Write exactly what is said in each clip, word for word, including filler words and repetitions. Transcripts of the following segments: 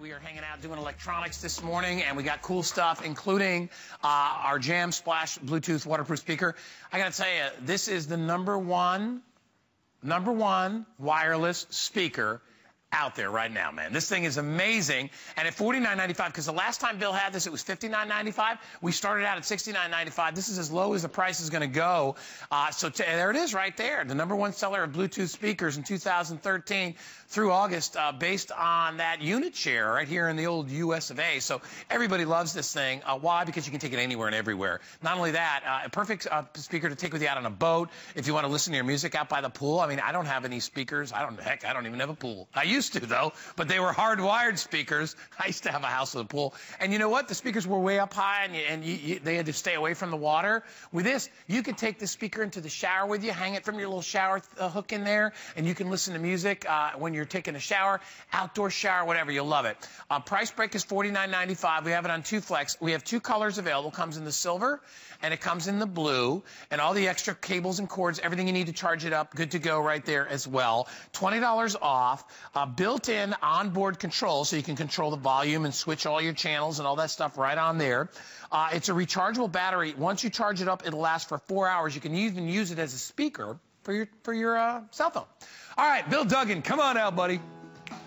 We are hanging out doing electronics this morning, and we got cool stuff, including uh, our Jam Splash Bluetooth waterproof speaker. I got to tell you, this is the number one, number one wireless speaker out there right now, man. This thing is amazing. And at forty-nine ninety-five, because the last time Bill had this, it was fifty-nine ninety-five. We started out at sixty-nine ninety-five. This is as low as the price is going to go. Uh, so t there it is right there. The number one seller of Bluetooth speakers in two thousand thirteen through August, uh, based on that unit share right here in the old U S of A. So everybody loves this thing. Uh, why? Because you can take it anywhere and everywhere. Not only that, uh, a perfect uh, speaker to take with you out on a boat if you want to listen to your music out by the pool. I mean, I don't have any speakers. I don't, heck, I don't even have a pool. I used to, though, but they were hardwired speakers. I used to have a house with a pool, and you know what? The speakers were way up high, and, you, and you, you, they had to stay away from the water. With this, you could take the speaker into the shower with you, hang it from your little shower uh, hook in there, and you can listen to music uh, when you're taking a shower, outdoor shower, whatever. You'll love it. Uh, price break is forty-nine ninety-five. We have it on two flex. We have two colors available. It comes in the silver, and it comes in the blue, and all the extra cables and cords, everything you need to charge it up, good to go right there as well. twenty dollars off. Uh, built-in onboard control, so you can control the volume and switch all your channels and all that stuff right on there. Uh, it's a rechargeable battery. Once you charge it up, it'll last for four hours. You can even use it as a speaker for your for your uh, cell phone. All right, Bill Duggan, come on out, buddy.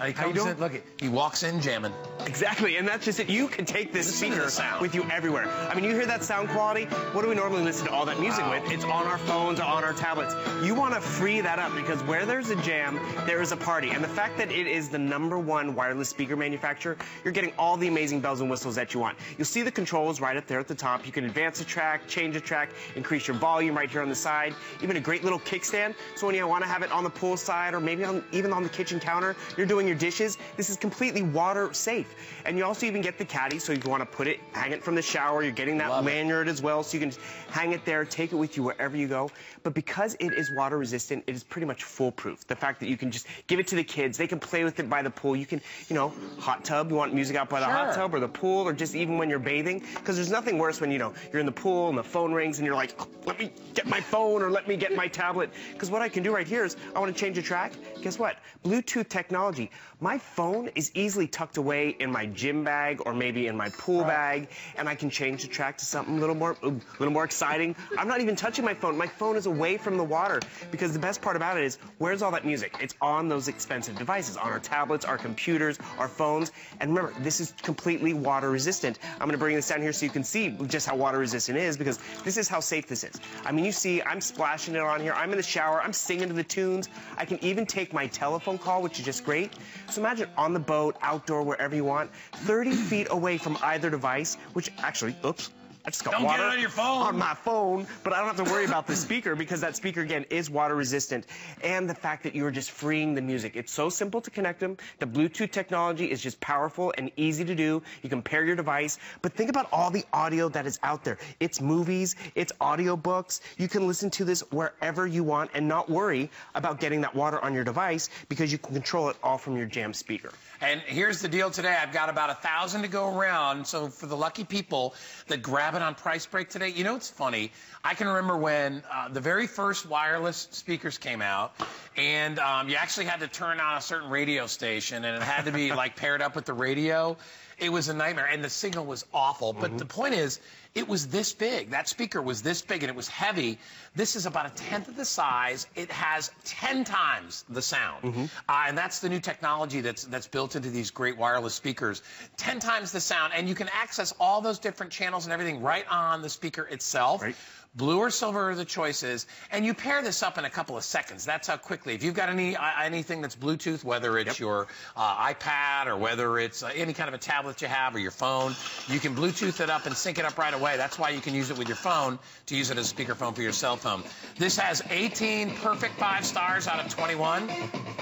He comes How you doing? In, look, he walks in jamming. Exactly, and that's just it. You can take this listen speaker sound. With you everywhere. I mean, you hear that sound quality? What do we normally listen to all that music wow. with? It's on our phones or on our tablets. You want to free that up, because where there's a jam, there is a party. And the fact that it is the number one wireless speaker manufacturer, you're getting all the amazing bells and whistles that you want. You'll see the controls right up there at the top. You can advance a track, change a track, increase your volume right here on the side. Even a great little kickstand. So when you want to have it on the pool side, or maybe on, even on the kitchen counter, you're doing your dishes, this is completely water safe. And you also even get the caddy, so if you want to put it, hang it from the shower, you're getting that Love lanyard it. as well, so you can hang it there, take it with you wherever you go. But because it is water resistant, it is pretty much foolproof. The fact that you can just give it to the kids, they can play with it by the pool. You can, you know, hot tub, you want music out by the sure. hot tub or the pool, or just even when you're bathing, because there's nothing worse when, you know, you're in the pool and the phone rings and you're like, oh, let me get my phone or let me get my tablet. Because what I can do right here is, I want to change a track. Guess what? Bluetooth technology. My phone is easily tucked away in my gym bag or maybe in my pool bag, and I can change the track to something a little more, a little more exciting. I'm not even touching my phone. My phone is away from the water, because the best part about it is, where's all that music? It's on those expensive devices, on our tablets, our computers, our phones. And remember, this is completely water resistant. I'm going to bring this down here so you can see just how water resistant it is, because this is how safe this is. I mean, you see, I'm splashing it on here. I'm in the shower. I'm singing to the tunes. I can even take my telephone call, which is just great. So imagine on the boat, outdoor, wherever you want, thirty feet away from either device, which actually, oops, I just got don't water get it on your phone. On my phone, but I don't have to worry about the speaker, because that speaker, again, is water resistant. And the fact that you're just freeing the music. It's so simple to connect them. The Bluetooth technology is just powerful and easy to do. You can pair your device, but think about all the audio that is out there. It's movies, it's audio books. You can listen to this wherever you want and not worry about getting that water on your device, because you can control it all from your Jam speaker. And here's the deal today. I've got about a thousand to go around. So for the lucky people that grab on price break today. You know, it's funny. I can remember when uh, the very first wireless speakers came out, and um, you actually had to turn on a certain radio station, and it had to be like paired up with the radio. It was a nightmare, and the signal was awful. But mm-hmm. the point is, it was this big. That speaker was this big, and it was heavy. This is about a tenth of the size. It has ten times the sound. Mm-hmm. uh, and that's the new technology that's, that's built into these great wireless speakers. Ten times the sound, and you can access all those different channels and everything right on the speaker itself. Right. Blue or silver are the choices, and you pair this up in a couple of seconds. That's how quickly. If you've got any uh, anything that's Bluetooth, whether it's yep. your uh, iPad or whether it's uh, any kind of a tablet you have or your phone, you can Bluetooth it up and sync it up right away. That's why you can use it with your phone to use it as a speakerphone for your cell phone. This has eighteen perfect five stars out of twenty-one.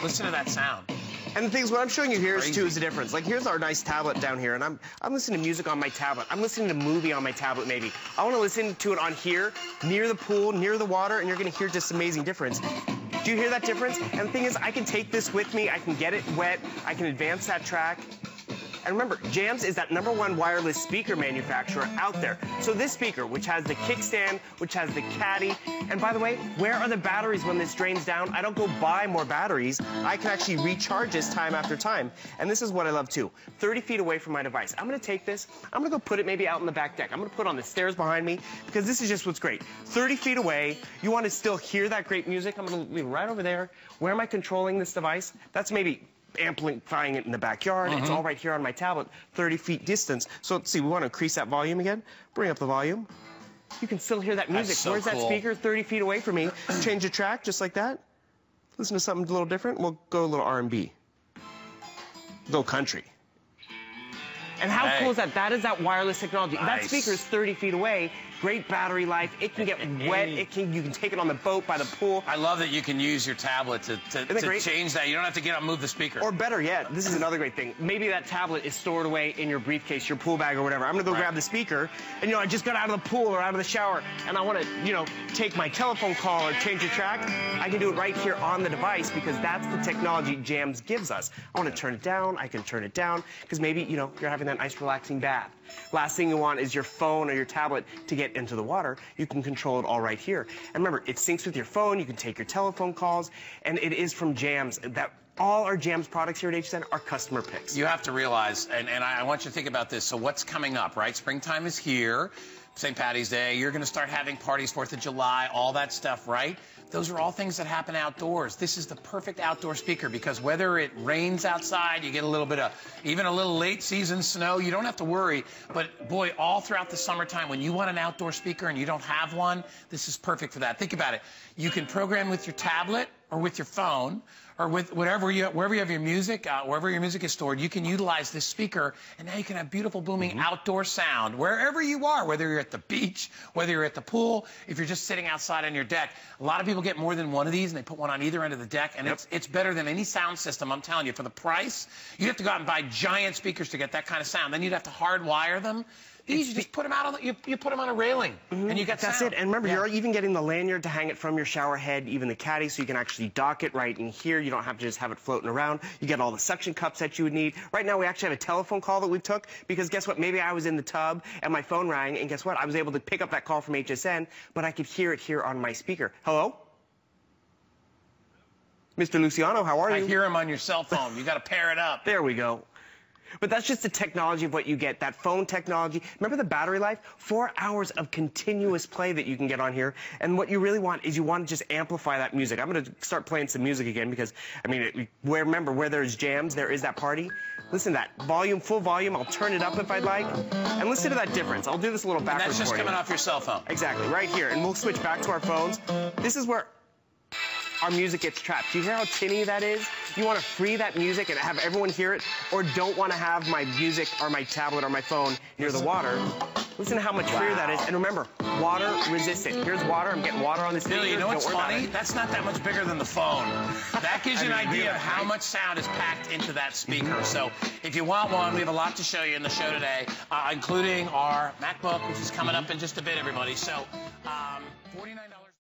Listen to that sound. And the things, what I'm showing you here is, too, is the difference. Like, here's our nice tablet down here, and I'm I'm listening to music on my tablet. I'm listening to a movie on my tablet, maybe. I want to listen to it on here, near the pool, near the water, and you're going to hear this amazing difference. Do you hear that difference? And the thing is, I can take this with me. I can get it wet. I can advance that track. And remember, Jam's is that number one wireless speaker manufacturer out there. So this speaker, which has the kickstand, which has the caddy, and by the way, where are the batteries when this drains down? I don't go buy more batteries. I can actually recharge this time after time. And this is what I love too. thirty feet away from my device. I'm gonna take this, I'm gonna go put it maybe out in the back deck. I'm gonna put it on the stairs behind me because this is just what's great. thirty feet away, you wanna still hear that great music. I'm gonna leave it right over there. Where am I controlling this device? That's maybe amplifying it in the backyard. Mm-hmm. It's all right here on my tablet, thirty feet distance. So let's see, we wanna increase that volume again. Bring up the volume. You can still hear that music. So where's cool. that speaker? thirty feet away from me. Change the track just like that. Listen to something a little different. We'll go a little R and B. Little country. And how hey. cool is that? That is that wireless technology. Nice. That speaker is thirty feet away. Great battery life. It can get wet. It can. You can take it on the boat, by the pool. I love that you can use your tablet to, to, to change that. You don't have to get up and move the speaker. Or better yet, this is another great thing. Maybe that tablet is stored away in your briefcase, your pool bag or whatever. I'm going to go right. grab the speaker. And, you know, I just got out of the pool or out of the shower, and I want to, you know, take my telephone call or change a track. I can do it right here on the device because that's the technology Jams gives us. I want to turn it down. I can turn it down because maybe, you know, you're having that nice relaxing bath. Last thing you want is your phone or your tablet to get into the water. You can control it all right here. And remember, it syncs with your phone. You can take your telephone calls. And it is from Jams that all our Jams products here at H S N are customer picks. You have to realize, and, and I want you to think about this. So what's coming up, right? Springtime is here. Saint Patty's Day. You're going to start having parties, fourth of July, all that stuff, right? Those are all things that happen outdoors. This is the perfect outdoor speaker because whether it rains outside, you get a little bit of, even a little late season snow, you don't have to worry. But boy, all throughout the summertime, when you want an outdoor speaker and you don't have one, this is perfect for that. Think about it. You can program with your tablet or with your phone or with whatever you, wherever you have your music, uh, wherever your music is stored, you can utilize this speaker, and now you can have beautiful, booming mm-hmm. outdoor sound wherever you are, whether you're at the beach, whether you're at the pool, if you're just sitting outside on your deck. A lot of people get more than one of these, and they put one on either end of the deck, and yep. it's, it's better than any sound system, I'm telling you. For the price, you have to go out and buy giant speakers to get that kind of sound. Then you'd have to hardwire them. These, you just put them out on the, you, you put them on a railing, mm-hmm. and you got that's sound. It. And remember, yeah. you're even getting the lanyard to hang it from your shower head, even the caddy, so you can actually dock it right in here. You don't have to just have it floating around. You get all the suction cups that you would need. Right now, we actually have a telephone call that we took because guess what? Maybe I was in the tub and my phone rang, and guess what? I was able to pick up that call from H S N, but I could hear it here on my speaker. Hello? Mister Luciano, how are you? I hear him on your cell phone. You got to pair it up. There we go. But that's just the technology of what you get, that phone technology. Remember the battery life? Four hours of continuous play that you can get on here. And what you really want is you want to just amplify that music. I'm going to start playing some music again because, I mean, it, where, remember, where there's Jams, there is that party. Listen to that volume, full volume. I'll turn it up if I'd like. And listen to that difference. I'll do this a little backwards. And that's just for coming you. Off your cell phone. Exactly, right here. And we'll switch back to our phones. This is where our music gets trapped. Do you hear how tinny that is? You want to free that music and have everyone hear it, or don't want to have my music or my tablet or my phone near the water. Listen to how much wow. freer that is. And remember, water resistant. Here's water. I'm getting water on this speaker. Billy, you know what's funny? That's not that much bigger than the phone. That gives you an mean, idea of how much sound is packed into that speaker. So if you want one, we have a lot to show you in the show today, uh, including our MacBook, which is coming up in just a bit, everybody. So um, forty-nine dollars.